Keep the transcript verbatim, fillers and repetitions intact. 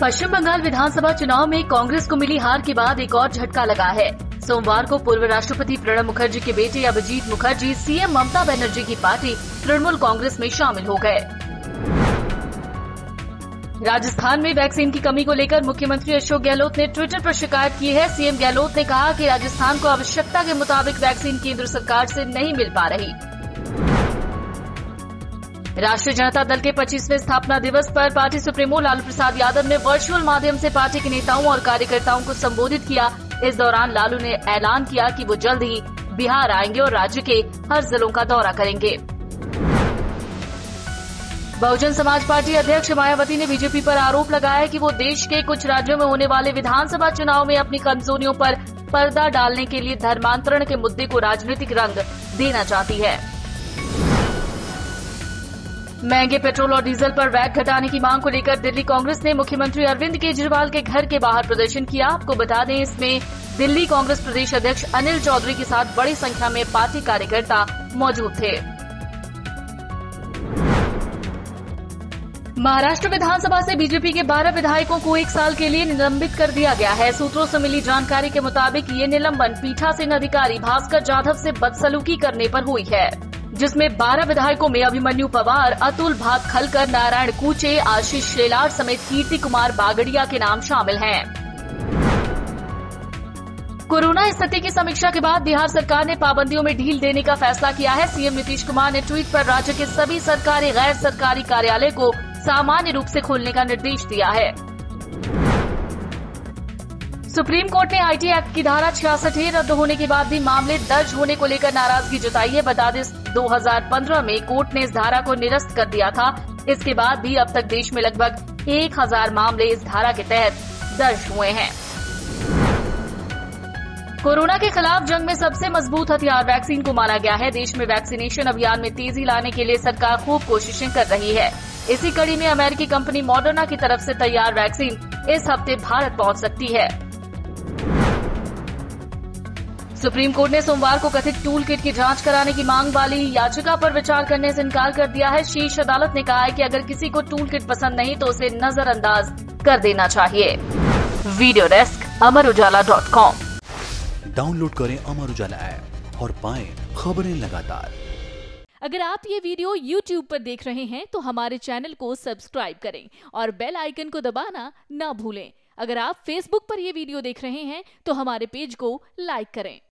पश्चिम बंगाल विधानसभा चुनाव में कांग्रेस को मिली हार के बाद एक और झटका लगा है। सोमवार को पूर्व राष्ट्रपति प्रणब मुखर्जी के बेटे अभिजीत मुखर्जी सीएम ममता बैनर्जी की पार्टी तृणमूल कांग्रेस में शामिल हो गए। राजस्थान में वैक्सीन की कमी को लेकर मुख्यमंत्री अशोक गहलोत ने ट्विटर पर शिकायत की है। सीएम गहलोत ने कहा कि राजस्थान को आवश्यकता के मुताबिक वैक्सीन केंद्र सरकार से नहीं मिल पा रही। राष्ट्रीय जनता दल के पच्चीसवें स्थापना दिवस पर पार्टी सुप्रीमो लालू प्रसाद यादव ने वर्चुअल माध्यम से पार्टी के नेताओं और कार्यकर्ताओं को संबोधित किया। इस दौरान लालू ने ऐलान किया कि वो जल्द ही बिहार आएंगे और राज्य के हर जिलों का दौरा करेंगे। बहुजन समाज पार्टी अध्यक्ष मायावती ने बीजेपी पर आरोप लगाया कि वो देश के कुछ राज्यों में होने वाले विधानसभा चुनाव में अपनी कमजोरियों पर पर्दा डालने के लिए धर्मांतरण के मुद्दे को राजनीतिक रंग देना चाहती है। महंगे पेट्रोल और डीजल पर वैट घटाने की मांग को लेकर दिल्ली कांग्रेस ने मुख्यमंत्री अरविंद केजरीवाल के घर के बाहर प्रदर्शन किया। आपको बता दें, इसमें दिल्ली कांग्रेस प्रदेश अध्यक्ष अनिल चौधरी के साथ बड़ी संख्या में पार्टी कार्यकर्ता मौजूद थे। महाराष्ट्र विधानसभा से बीजेपी के बारह विधायकों को एक साल के लिए निलंबित कर दिया गया है। सूत्रों से मिली जानकारी के मुताबिक ये निलंबन पीठासीन अधिकारी भास्कर जाधव से बदसलूकी करने पर हुई है, जिसमें बारह विधायकों में अभिमन्यु पवार, अतुल भातखलकर, नारायण कूचे, आशीष शेलार समेत कीर्ति कुमार बागड़िया के नाम शामिल हैं। कोरोना स्थिति की समीक्षा के बाद बिहार सरकार ने पाबंदियों में ढील देने का फैसला किया है। सीएम नीतीश कुमार ने ट्वीट पर राज्य के सभी सरकारी गैर सरकारी कार्यालय को सामान्य रूप से खोलने का निर्देश दिया है। सुप्रीम कोर्ट ने आईटी एक्ट की धारा छियासठ ए रद्द होने के बाद भी मामले दर्ज होने को लेकर नाराजगी जताई है। बता दें, दो हज़ार पंद्रह में कोर्ट ने इस धारा को निरस्त कर दिया था। इसके बाद भी अब तक देश में लगभग एक हज़ार मामले इस धारा के तहत दर्ज हुए हैं। कोरोना के खिलाफ जंग में सबसे मजबूत हथियार वैक्सीन को माना गया है। देश में वैक्सीनेशन अभियान में तेजी लाने के लिए सरकार खूब कोशिशें कर रही है। इसी कड़ी में अमेरिकी कंपनी मॉडर्ना की तरफ से तैयार वैक्सीन इस हफ्ते भारत पहुंच सकती है। सुप्रीम कोर्ट ने सोमवार को कथित टूल किट की जांच कराने की मांग वाली याचिका पर विचार करने से इनकार कर दिया है। शीर्ष अदालत ने कहा है कि अगर किसी को टूल किट पसंद नहीं तो उसे नजरअंदाज कर देना चाहिए। Video desk Amar Ujala dot com download करें अमर उजाला ऐप और पाएं खबरें लगातार। अगर आप ये वीडियो यूट्यूब पर देख रहे हैं तो हमारे चैनल को सब्सक्राइब करें और बेल आइकन को दबाना ना भूलें। अगर आप फेसबुक पर ये वीडियो देख रहे हैं तो हमारे पेज को लाइक करें।